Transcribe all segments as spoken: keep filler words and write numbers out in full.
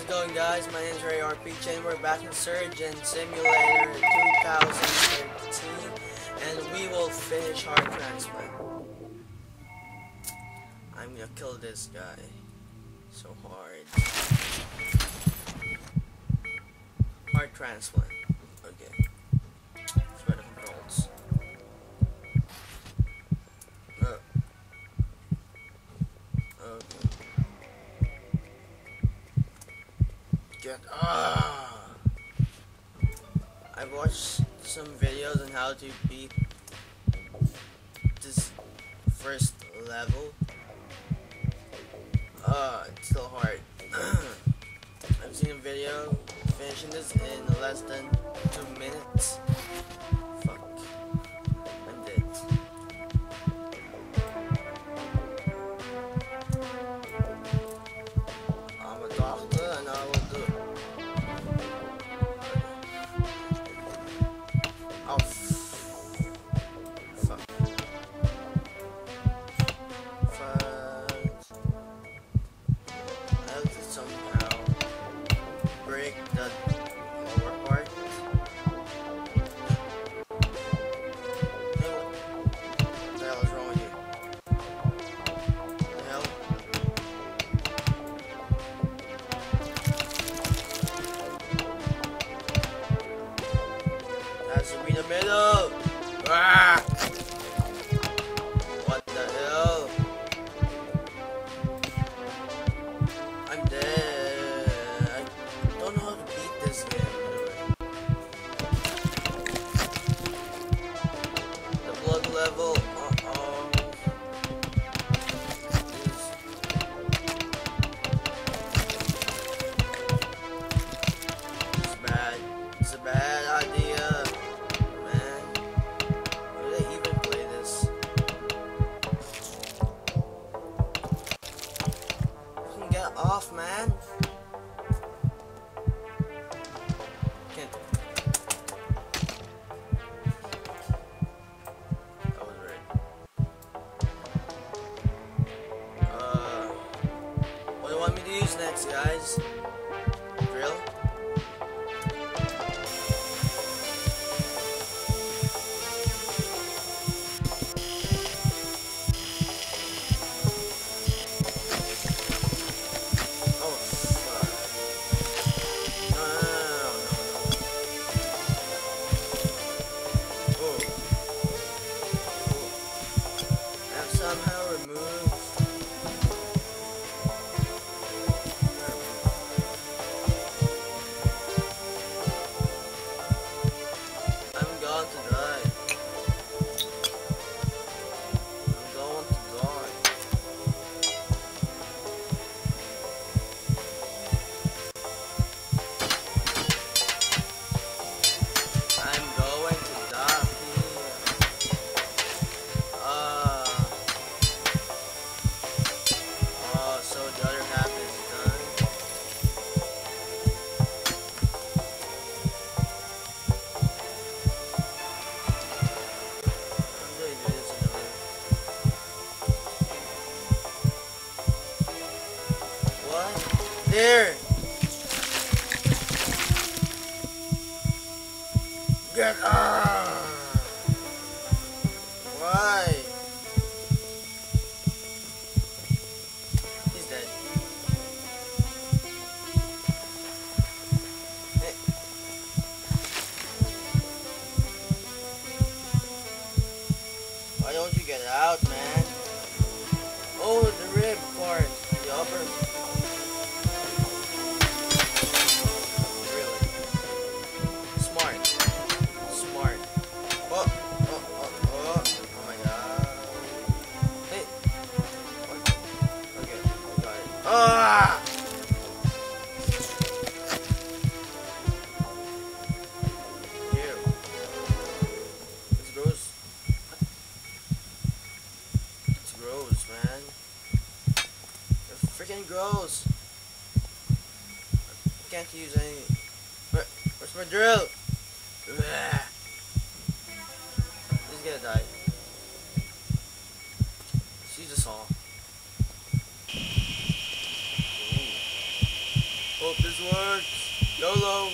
How's it going, guys? My name is RayRPG and we're back in Surgeon Simulator twenty thirteen and we will finish Heart Transplant. I'm gonna kill this guy so hard. Heart Transplant. Okay. Ah. I've watched some videos on how to beat this first level. Uh, it's still hard. I've seen a video finishing this in less than two minutes. Fuck. I'm dead. I'm a doctor and I will do it. Middle. Ah. What the hell? I'm dead. I don't know how to beat this game. The blood level. Uh oh. It's bad. It's a bad idea. Off, man. Okay. That was right. Uh, what do you want me to use next, guys? Drill? There. Get ah. Why? He's dead. Hey. Why don't you get out, man? Oh, the rib part, the upper. Ah! Yeah. It's gross. It's gross, man. It's freaking gross. I can't use any. Where, where's my drill? He's gonna die. She just saw. Hope this works. YOLO.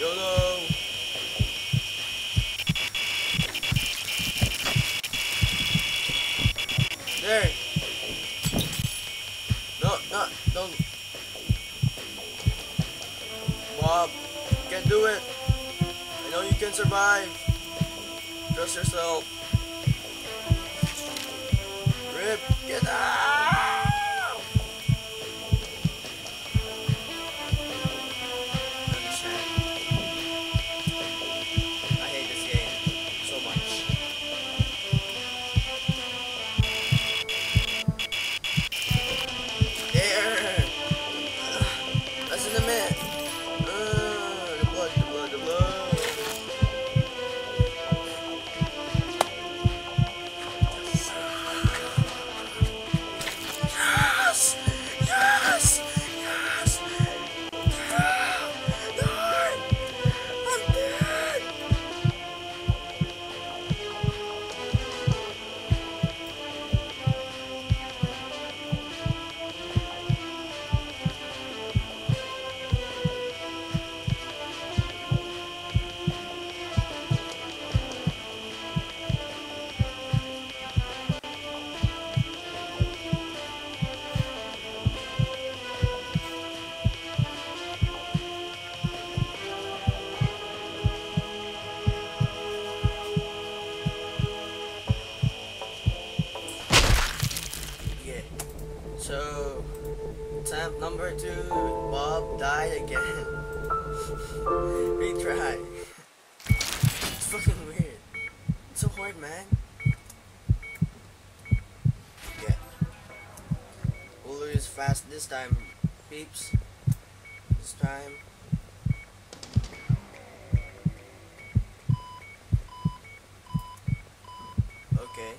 YOLO. There. No, no, don't. Bob, you can do it. I know you can survive. Trust yourself. Rip, get out! Understand. I hate this game so much. There! Uh, less than a minute. Uh, the blood, the blood, the blood. So, attempt number two, Bob died again. Retry. It's fucking weird. It's so hard, man. Yeah. We'll lose fast this time, peeps. This time. Okay.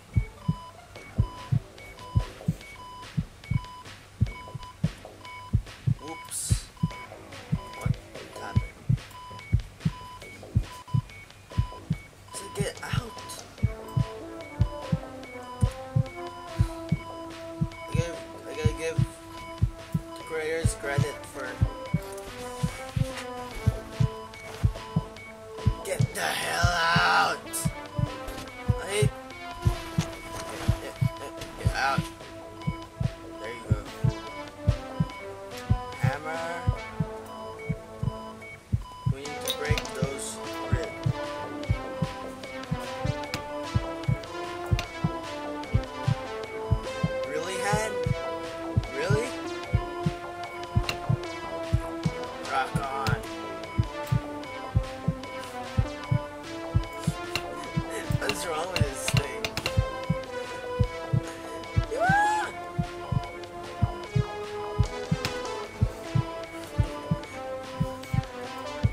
Credit for get the hell out. I hate get, get, get out. There you go. Hammer. We need to break those ribs. Really, hand? Really? Rock on. What's wrong with this thing? Ah!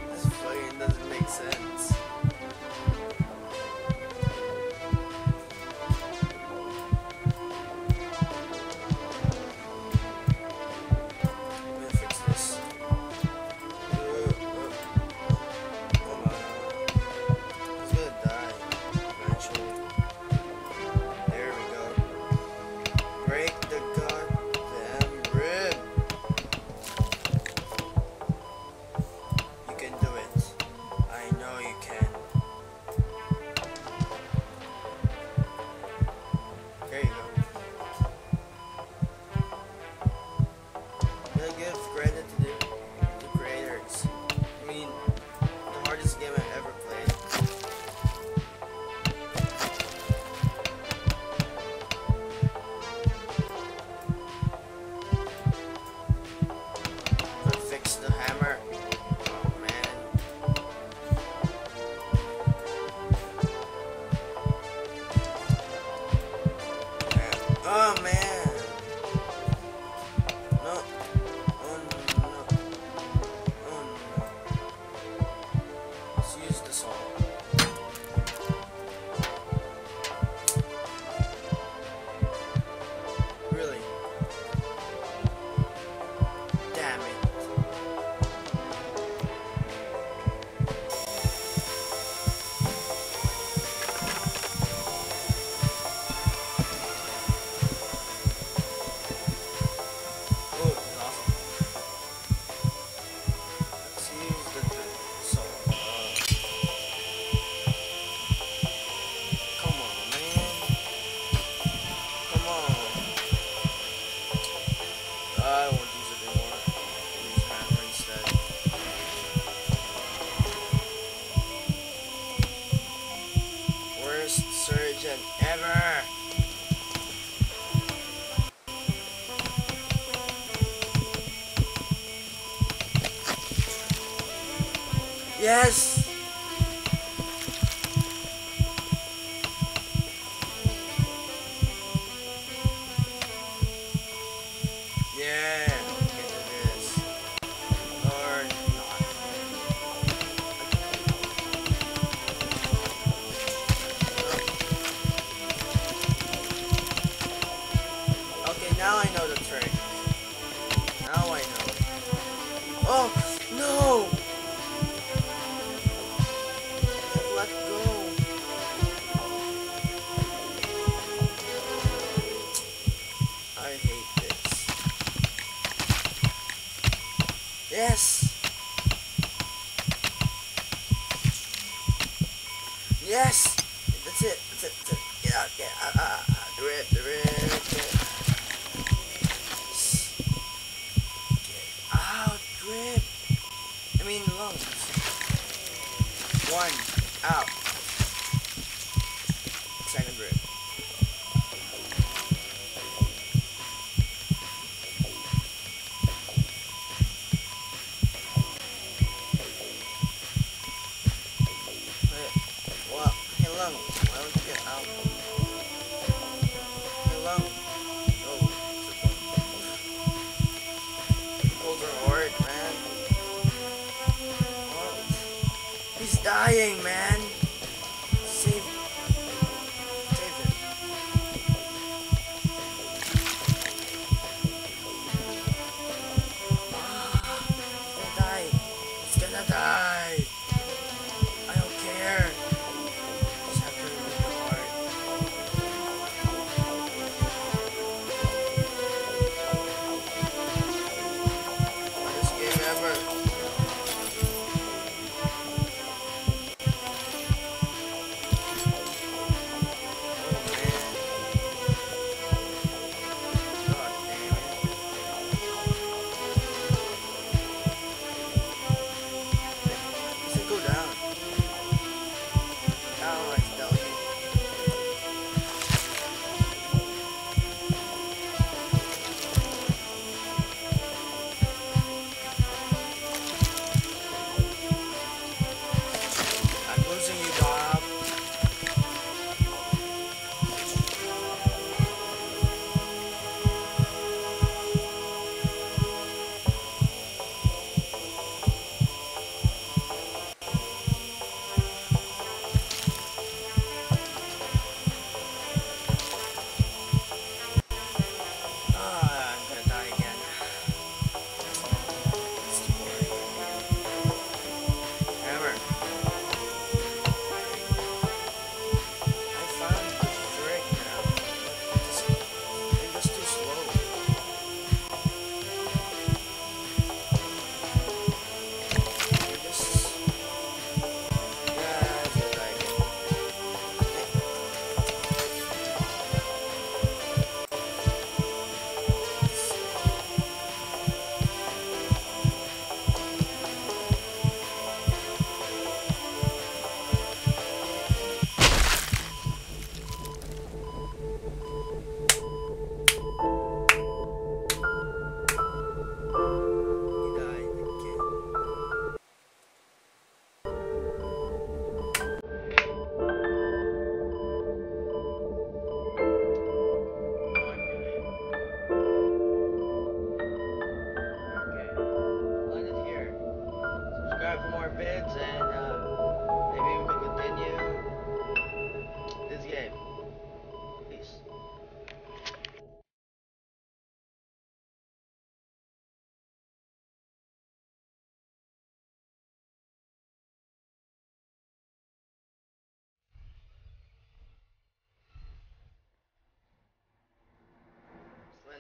This fucking doesn't make sense. I'm gonna fix this. I won't use it anymore. I'll use hammer instead. Worst surgeon ever! Yes! Yes! That's it, that's it, that's it. Get out, get out, uh, the rip, the rip, get out, grip. I mean, lungs. One, out. Second grip. Dying, man. Save him. Save him. Ah, it's gonna die. It's gonna die. I don't care. Just have to remove the heart. Worst game ever.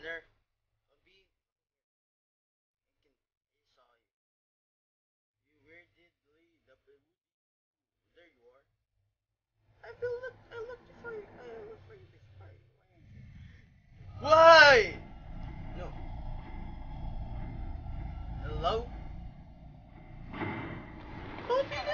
There. I'll do that.